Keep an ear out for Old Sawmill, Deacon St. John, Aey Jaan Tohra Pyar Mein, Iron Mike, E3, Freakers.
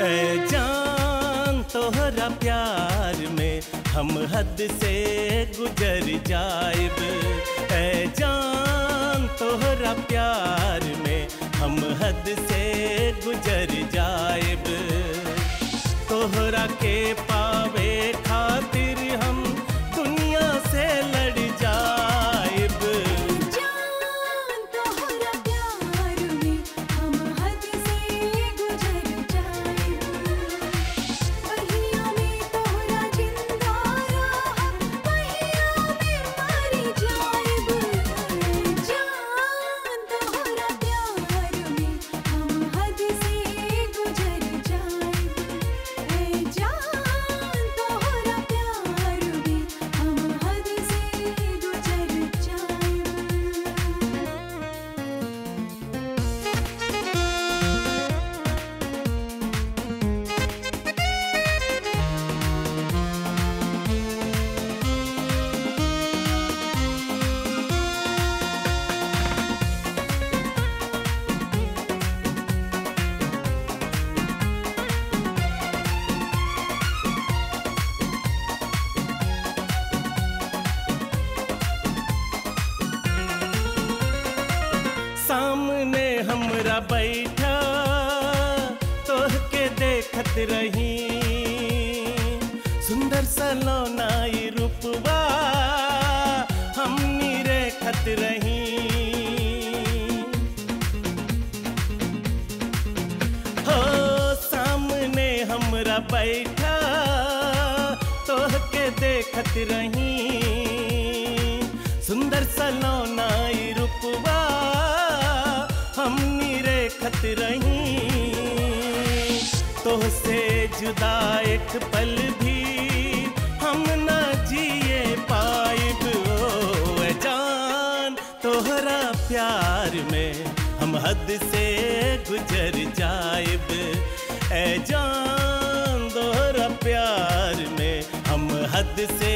ऐ जान तोहरा प्यार में हम हद से गुजर जाएब। ऐ जान तोहरा प्यार में हम हद से गुजर जाएब। तोहरा के पावे खातिर हम दुनिया से लड़ जाएब। सामने हमरा बैठा तोहके देखत रही, सुंदर सलोनाई रूपवा हमनी देखत रही। हो सामने हमरा बैठा तोहके देखत रही, सुंदर सलोनाई रूपवा हमनी रेखत रही। तोहसे जुदा एक पल भी हम ना जिए पाएब। ओ जान तोहरा प्यार में हम हद से गुजर जाएब। ऐ जान तोहरा प्यार में हम हद से